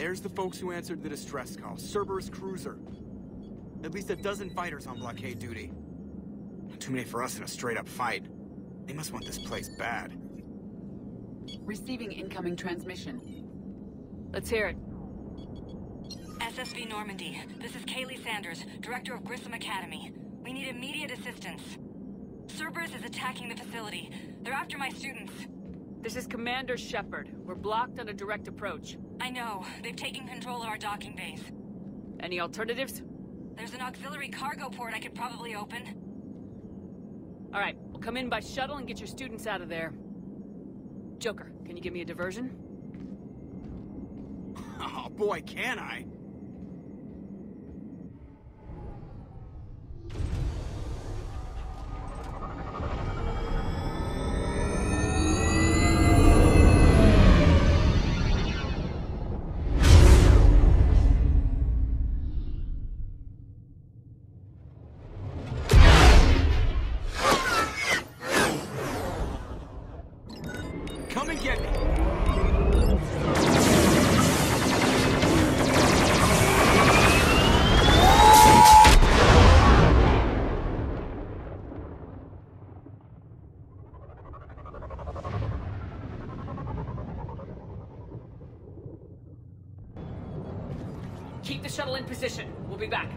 There's the folks who answered the distress call. Cerberus cruiser. At least a dozen fighters on blockade duty. Not too many for us in a straight-up fight. They must want this place bad. Receiving incoming transmission. Let's hear it. SSV Normandy. This is Kahlee Sanders, Director of Grissom Academy. We need immediate assistance. Cerberus is attacking the facility. They're after my students. This is Commander Shepard. We're blocked on a direct approach. I know. They've taken control of our docking base. Any alternatives? There's an auxiliary cargo port I could probably open. All right. We'll come in by shuttle and get your students out of there. Joker, can you give me a diversion? Oh, boy, can I? Keep the shuttle in position. We'll be back.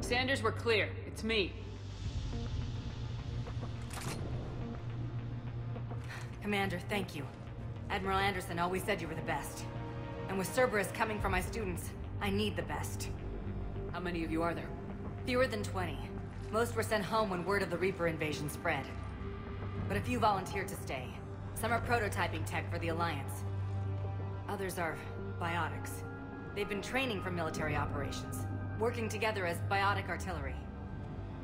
Sanders, we're clear. It's me. Commander, thank you. Admiral Anderson always said you were the best. And with Cerberus coming for my students, I need the best. How many of you are there? Fewer than 20. Most were sent home when word of the Reaper invasion spread. But a few volunteered to stay. Some are prototyping tech for the Alliance. Others are Biotics. They've been training for military operations, working together as biotic artillery.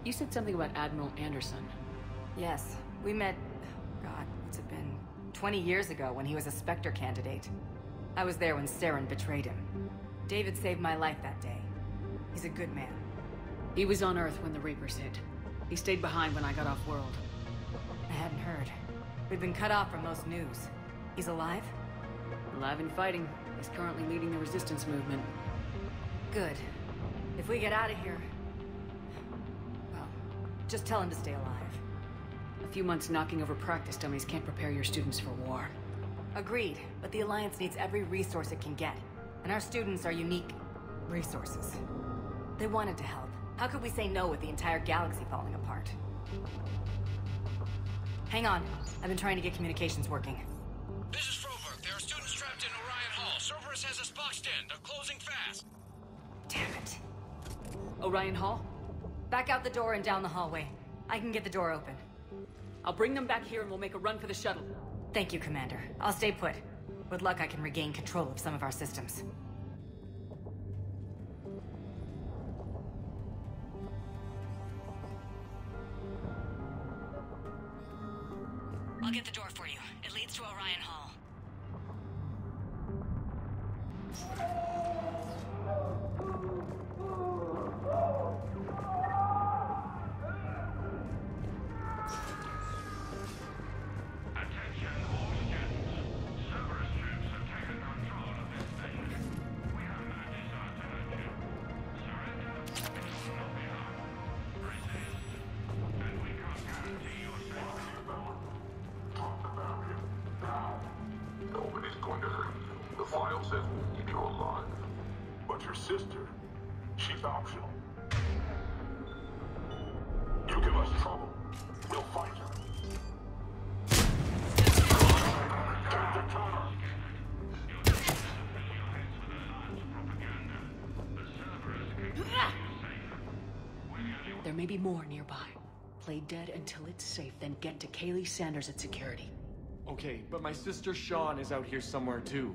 You said something about Admiral Anderson. Yes. We met... Oh God, what's it been? 20 years ago when he was a Spectre candidate. I was there when Saren betrayed him. David saved my life that day. He's a good man. He was on Earth when the Reapers hit. He stayed behind when I got off world. I hadn't heard. We've been cut off from most news. He's alive? Alive and fighting. He's currently leading the resistance movement. Good. If we get out of here, well, just tell him to stay alive. A few months knocking over practice dummies can't prepare your students for war. Agreed, but the Alliance needs every resource it can get, and our students are unique resources. They wanted to help. How could we say no with the entire galaxy falling apart? Hang on, I've been trying to get communications working. This is Froberg. There are students trapped in Orion Hall. Cerberus has us boxed in. They're closing fast. Damn it. Orion Hall? Back out the door and down the hallway. I can get the door open. I'll bring them back here and we'll make a run for the shuttle. Thank you, Commander. I'll stay put. With luck, I can regain control of some of our systems. I'll get the door for you. It leads to Orion Hall. more nearby. Play dead until it's safe, then get to Kahlee Sanders at security. Okay, but my sister Sean is out here somewhere too.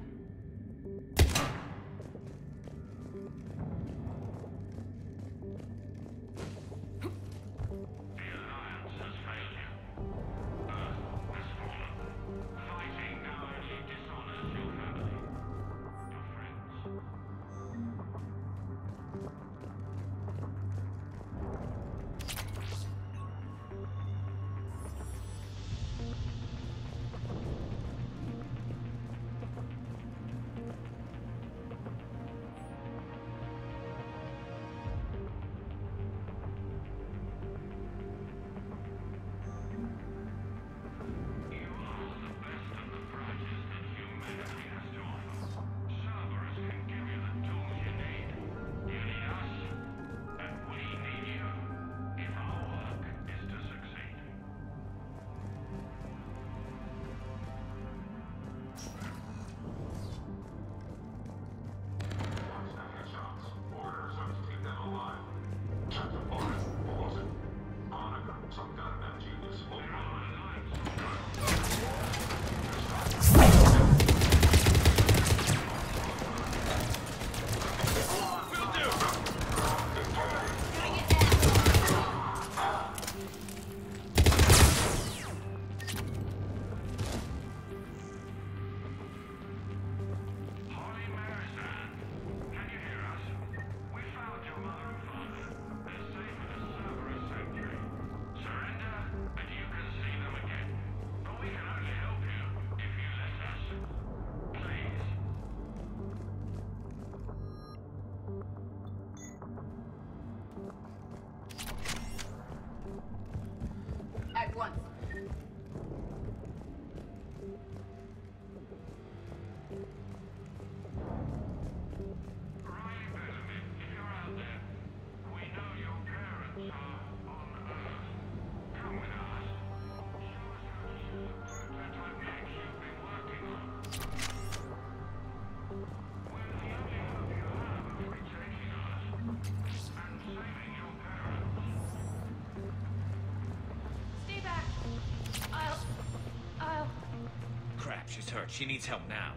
She's hurt. She needs help now.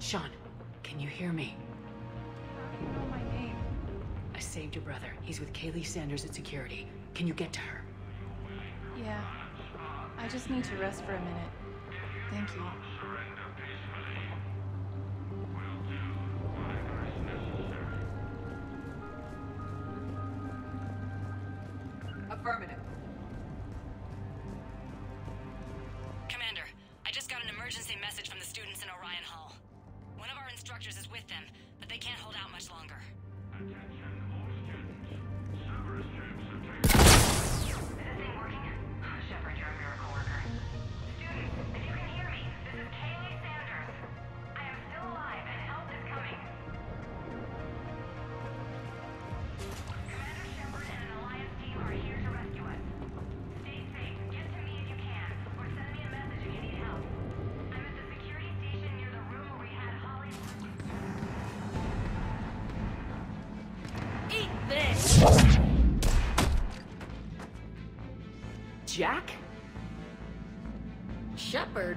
Sean, can you hear me? How do you know my name? I saved your brother. He's with Kahlee Sanders at security. Can you get to her? Yeah. I just need to rest for a minute. Thank you. Affirmative. Emergency message from the students in Orion Hall. One of our instructors is with them, but they can't hold out much longer. Attention all students. Cerberus troops have taken... This isn't working. Shepard, you're a miracle worker. Students, if you can hear me, this is Kahlee Sanders. I am still alive and help is coming. Commander Shepard and an Alliance team are here to rescue us. Stay safe. Get to me if you can, or send me a message if you need help. Jack? Shepard?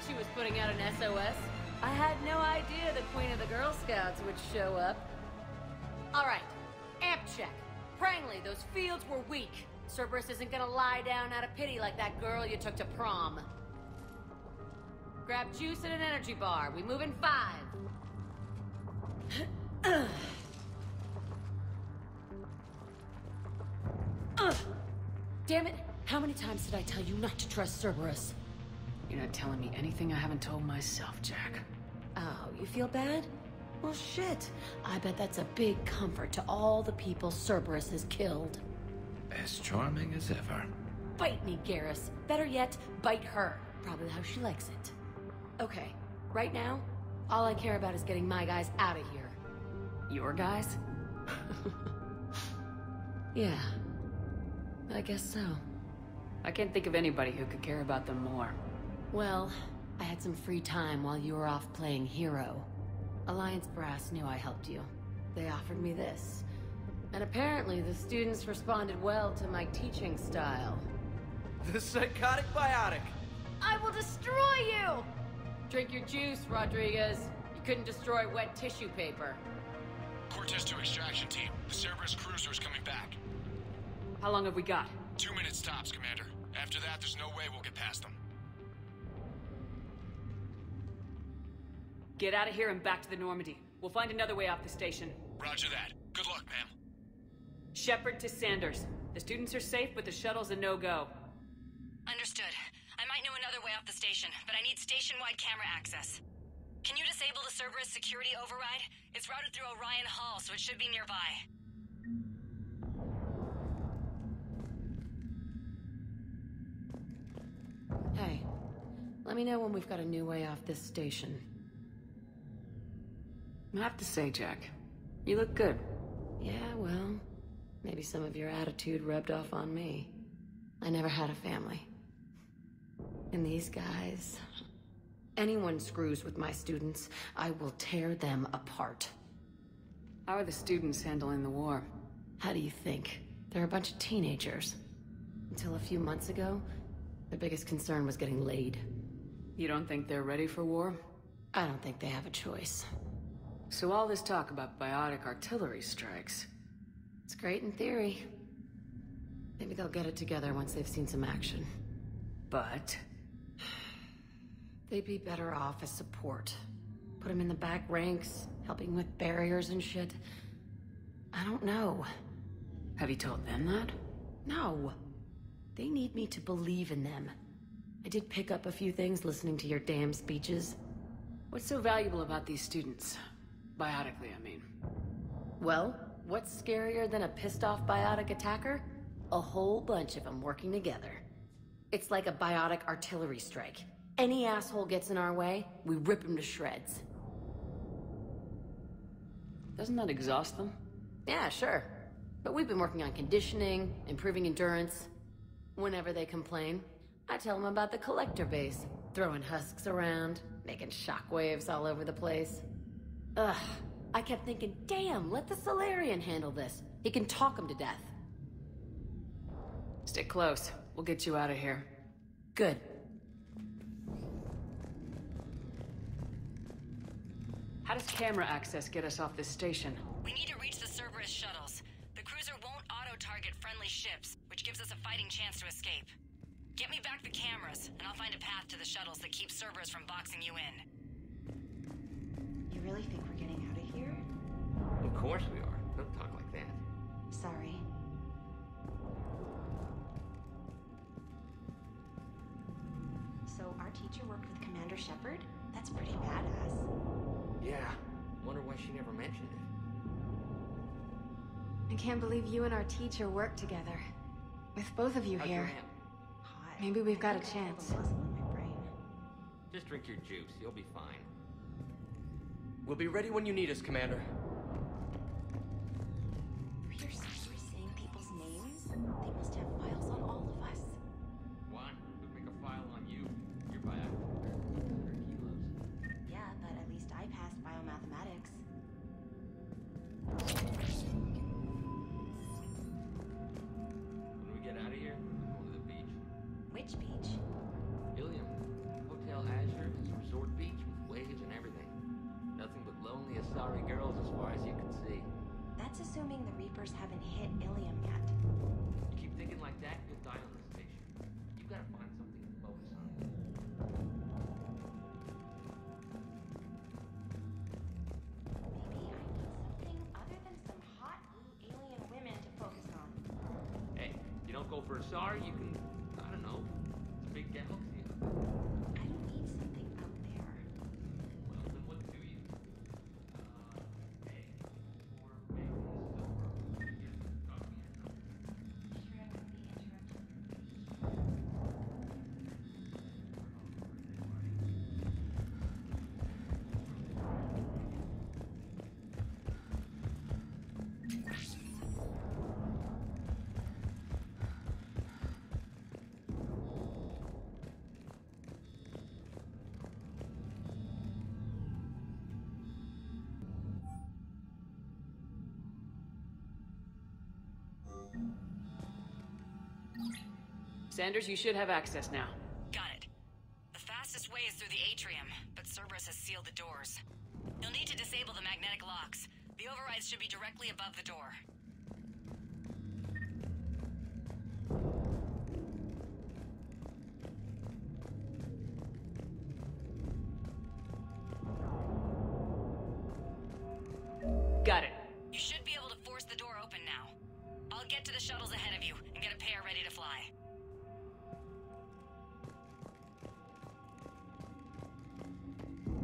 said she was putting out an SOS. I had no idea the Queen of the Girl Scouts would show up. Alright, amp check. Prangly, those fields were weak. Cerberus isn't gonna lie down out of pity like that girl you took to prom. Grab juice and an energy bar. We move in 5. Damn it! How many times did I tell you not to trust Cerberus? You're not telling me anything I haven't told myself, Jack. Oh, you feel bad? Well, shit. I bet that's a big comfort to all the people Cerberus has killed. As charming as ever. Bite me, Garrus. Better yet, bite her. Probably how she likes it. Okay, right now, all I care about is getting my guys out of here. Your guys? Yeah. I guess so. I can't think of anybody who could care about them more. Well, I had some free time while you were off playing hero. Alliance brass knew I helped you. They offered me this. And apparently the students responded well to my teaching style. The Psychotic Biotic! I will destroy you! Drink your juice, Rodriguez. You couldn't destroy wet tissue paper. Cortez to extraction team. The Cerberus cruiser is coming back. How long have we got? 2 minutes tops, Commander. After that, there's no way we'll get past them. Get out of here and back to the Normandy. We'll find another way off the station. Roger that. Good luck, ma'am. Shepard to Sanders. The students are safe, but the shuttle's a no-go. Understood. I might know another way off the station, but I need station-wide camera access. Can you disable the Cerberus security override? It's routed through Orion Hall, so it should be nearby. Hey, let me know when we've got a new way off this station. I have to say, Jack, you look good. Yeah, well, maybe some of your attitude rubbed off on me. I never had a family. And these guys... Anyone screws with my students, I will tear them apart. How are the students handling the war? How do you think? They're a bunch of teenagers. Until a few months ago, their biggest concern was getting laid. You don't think they're ready for war? I don't think they have a choice. So all this talk about biotic artillery strikes... It's great in theory. Maybe they'll get it together once they've seen some action. But... They'd be better off as support. Put them in the back ranks, helping with barriers and shit. I don't know. Have you told them that? No. They need me to believe in them. I did pick up a few things listening to your damn speeches. What's so valuable about these students? Biotically, I mean. Well, what's scarier than a pissed-off biotic attacker? A whole bunch of them working together. It's like a biotic artillery strike. Any asshole gets in our way, we rip him to shreds. Doesn't that exhaust them? Yeah, sure. But we've been working on conditioning, improving endurance. Whenever they complain, I tell them about the collector base, throwing husks around, making shockwaves all over the place. Ugh, I kept thinking, damn, let the Salarian handle this. He can talk him to death. Stay close. We'll get you out of here. Good. How does camera access get us off this station? We need to reach the Cerberus shuttles. The cruiser won't auto-target friendly ships, which gives us a fighting chance to escape. Get me back the cameras, and I'll find a path to the shuttles that keeps Cerberus from boxing you in. You really think we're getting out of here? Of course we are. Don't talk like that. Sorry. So our teacher worked with Commander Shepard? That's pretty badass. Yeah. Wonder why she never mentioned it. I can't believe you and our teacher work together. With both of you here. Hot. Maybe we've got a chance. Just drink your juice. You'll be fine. We'll be ready when you need us, Commander. Were your secretaries saying people's names? They must have files on all of us. One would make a file on you. You're biomathematics. Yeah, but at least I passed biomathematics. Which beach? Ilium. Hotel Azure. sorry girls as far as you can see. That's assuming the Reapers haven't hit Ilium yet. You keep thinking like that, you'll die on this station. You gotta find something to focus on. Maybe I need something other than some hot new alien women to focus on. Hey, you don't go for a sorry, you can, I don't know, it's a big galaxy. I don't need something out there. Well, then what do you? Egg or maybe silver. Yes, coffee and something. Sure, I wouldn't be interrupted. Sanders, you should have access now. Got it. The fastest way is through the atrium, but Cerberus has sealed the doors. You'll need to disable the magnetic locks. The overrides should be directly above the door. Got it. You should be able to force the door open now. I'll get to the shuttles ahead of you and get a pair ready to fly.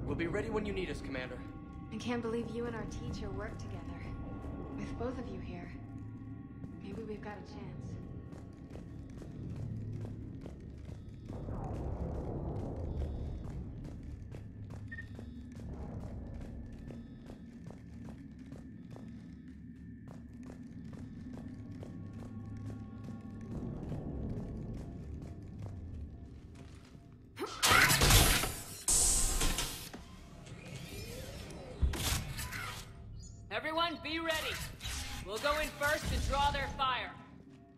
We'll be ready when you need us, Commander. I can't believe you and our teacher work together. With both of you here, maybe we've got a chance. Everyone, be ready. We'll go in first to draw their fire.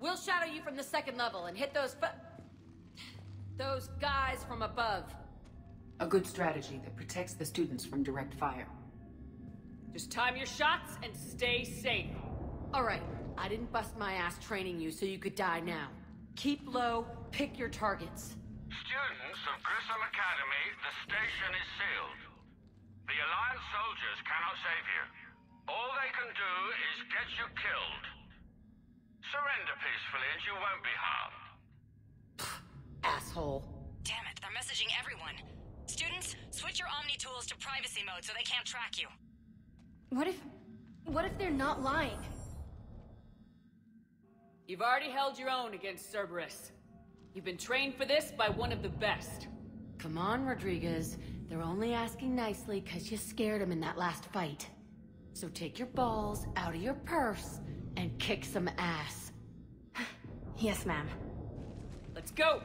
We'll shadow you from the second level and hit those guys from above. A good strategy that protects the students from direct fire. Just time your shots and stay safe. All right, I didn't bust my ass training you so you could die now. Keep low, pick your targets. Students of Grissom Academy, the station is sealed. The Alliance soldiers cannot save you. All they can do is get you killed. Surrender peacefully and you won't be harmed. Asshole. Damn it, they're messaging everyone. Students, switch your Omni-tools to privacy mode so they can't track you. What if they're not lying? You've already held your own against Cerberus. You've been trained for this by one of the best. Come on, Rodriguez. They're only asking nicely because you scared them in that last fight. So take your balls out of your purse and kick some ass. Yes, ma'am. Let's go!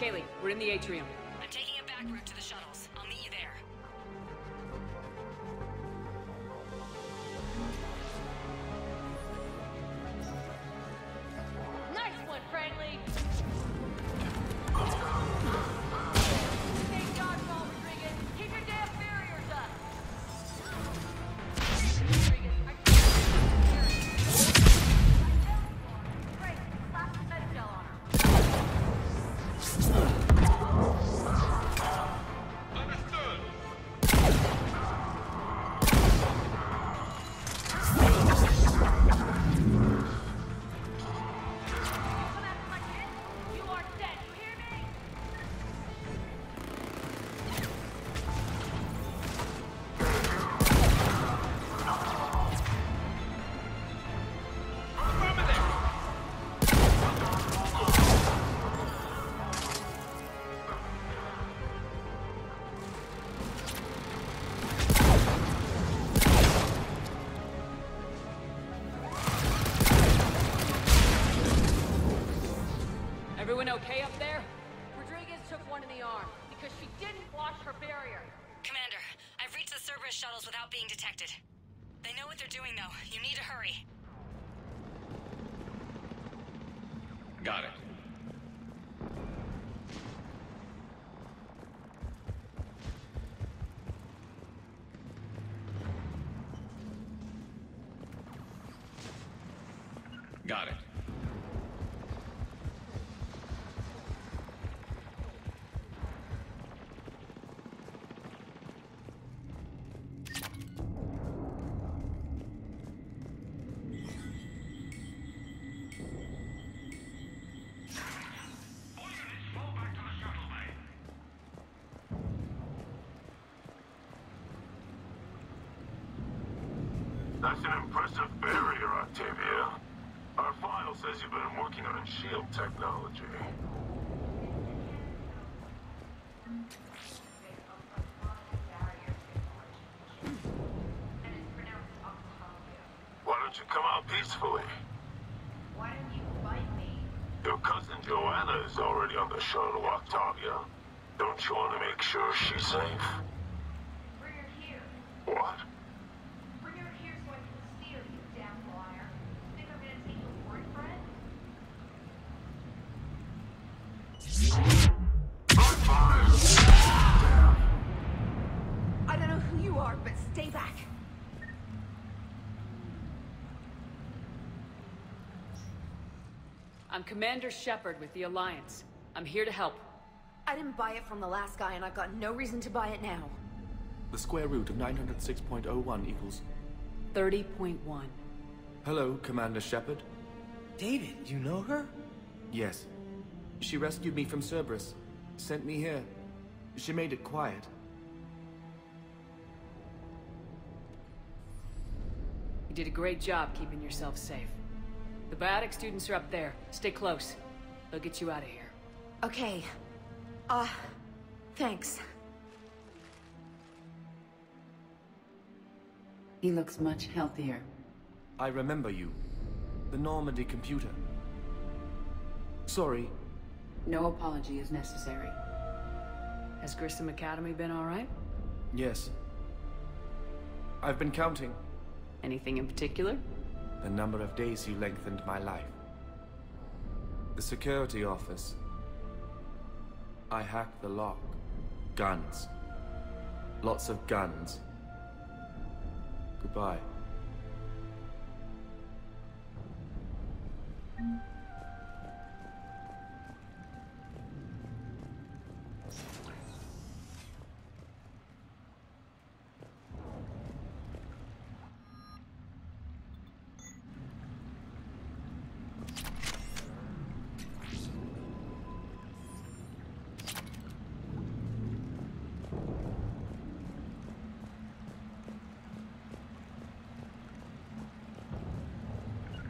Kahlee, we're in the atrium. I'm taking a back route to the shuttles. I'll meet you there. Nice one, friendly! Hey, dodgeball, Rodriguez. Keep your damn barriers up! Rodriguez, I can't... Great, slap the medicel on her. Understood. You are dead, you hear me? Everyone okay up there? Rodriguez took one in the arm because she didn't watch her barrier. Commander, I've reached the Cerberus shuttles without being detected. They know what they're doing, though. You need to hurry. Got it. Got it. That's an impressive barrier, Octavia. Our file says you've been working on shield technology. Why don't you come out peacefully? Why don't you fight me? Your cousin Joanna is already on the shuttle, Octavia. Don't you want to make sure she's safe? Bring her here. What? I don't know who you are, but stay back. I'm Commander Shepard with the Alliance. I'm here to help. I didn't buy it from the last guy, and I've got no reason to buy it now. The square root of 906.01 equals... 30.1. Hello, Commander Shepard. David, you know her? Yes. She rescued me from Cerberus, sent me here. She made it quiet. You did a great job keeping yourself safe. The biotic students are up there. Stay close. They'll get you out of here. Okay. Thanks. He looks much healthier. I remember you. The Normandy computer. Sorry. No apology is necessary. Has Grissom Academy been all right? Yes. I've been counting. Anything in particular? The number of days you lengthened my life. The security office. I hacked the lock. Guns. Lots of guns. Goodbye.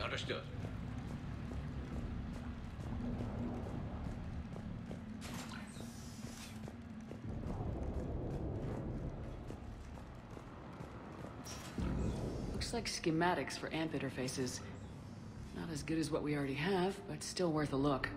Understood. Looks like schematics for AMP interfaces. Not as good as what we already have, but still worth a look.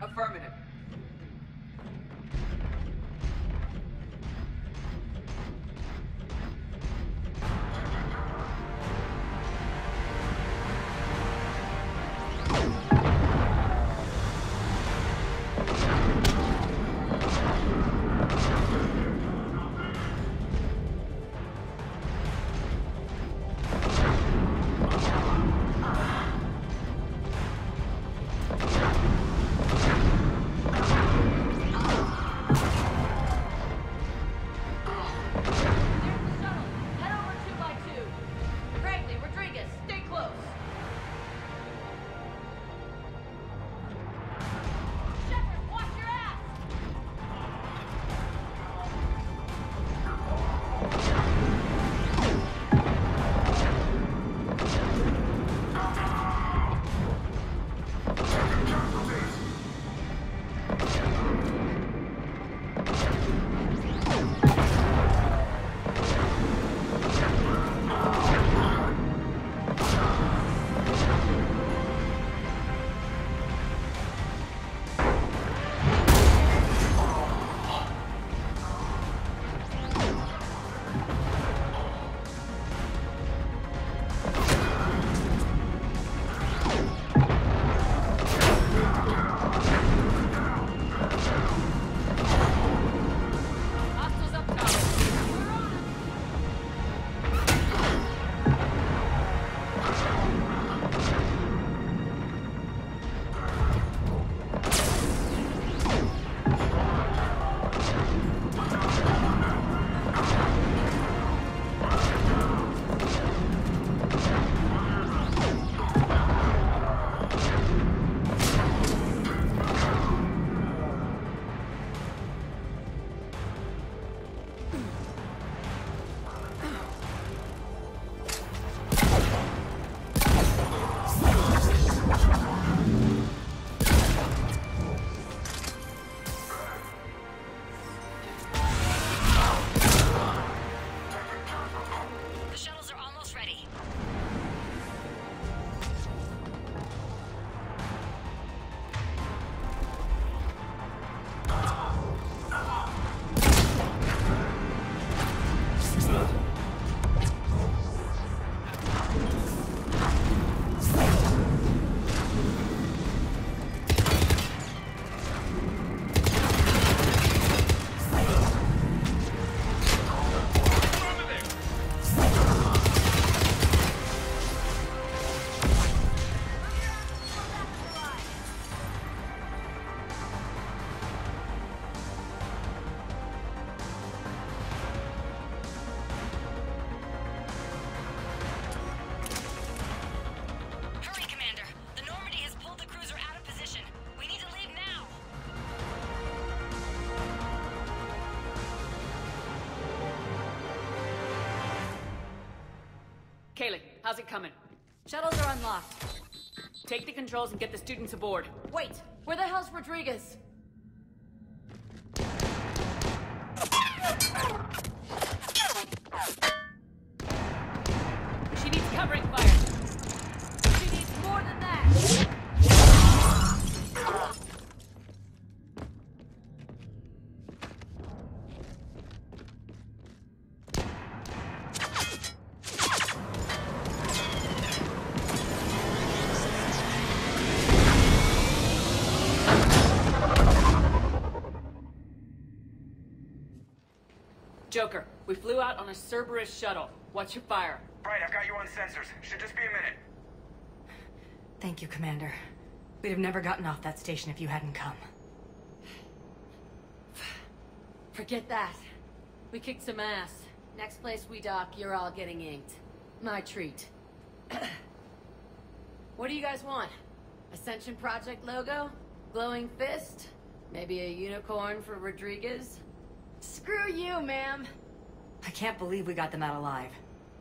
Affirmative. Kahlee, how's it coming? Shuttles are unlocked. Take the controls and get the students aboard. Wait! Where the hell's Rodriguez? She needs covering fire. She needs more than that! Joker, we flew out on a Cerberus shuttle. Watch your fire. Right, I've got you on sensors. Should just be a minute. Thank you, Commander. We'd have never gotten off that station if you hadn't come. Forget that. We kicked some ass. Next place we dock, you're all getting inked. My treat. What do you guys want? Ascension Project logo? Glowing fist? Maybe a unicorn for Rodriguez? Screw you, ma'am. I can't believe we got them out alive.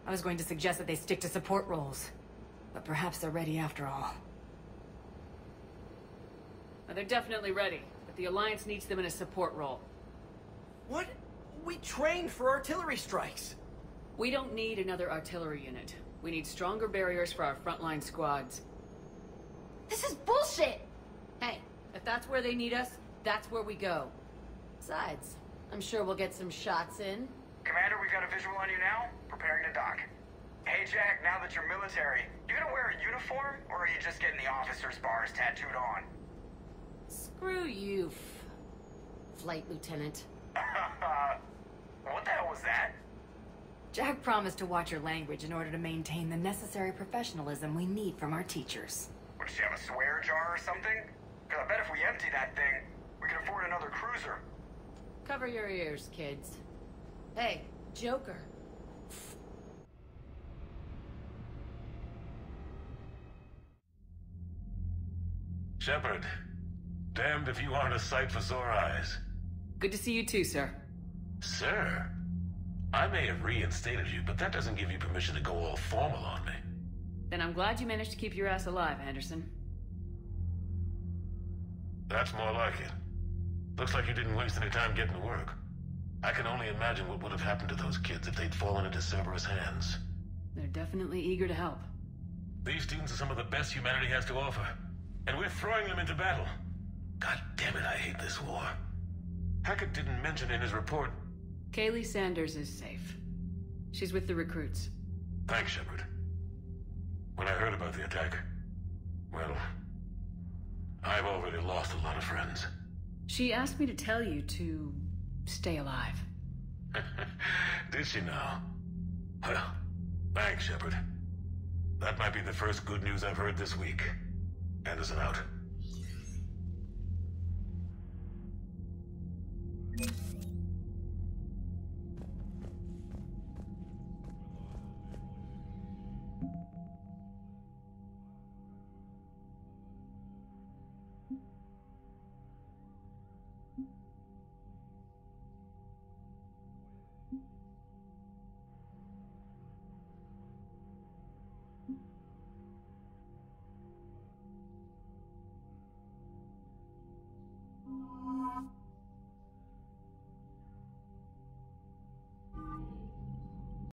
I was going to suggest that they stick to support roles. But perhaps they're ready after all. Well, they're definitely ready, but the Alliance needs them in a support role. What? We trained for artillery strikes. We don't need another artillery unit. We need stronger barriers for our frontline squads. This is bullshit! Hey, if If that's where they need us, that's where we go. Besides, I'm sure we'll get some shots in. Commander, we've got a visual on you now. Preparing to dock. Hey, Jack, now that you're military, you gonna wear a uniform, or are you just getting the officer's bars tattooed on? Screw you, Flight Lieutenant. What the hell was that? Jack promised to watch your language in order to maintain the necessary professionalism we need from our teachers. Would she have a swear jar or something? Because I bet if we empty that thing, we can afford another cruiser. Cover your ears, kids. Hey, Joker. Shepard, damned if you aren't a sight for sore eyes. Good to see you too, sir. Sir? I may have reinstated you, but that doesn't give you permission to go all formal on me. Then I'm glad you managed to keep your ass alive, Anderson. That's more like it. Looks like you didn't waste any time getting to work. I can only imagine what would have happened to those kids if they'd fallen into Cerberus' hands. They're definitely eager to help. These students are some of the best humanity has to offer, and we're throwing them into battle. God damn it, I hate this war. Hackett didn't mention in his report... Kahlee Sanders is safe. She's with the recruits. Thanks, Shepard. When I heard about the attack, well, I've already lost a lot of friends. She asked me to tell you to stay alive. Did she now? Well, thanks, Shepard. That might be the first good news I've heard this week. Anderson out.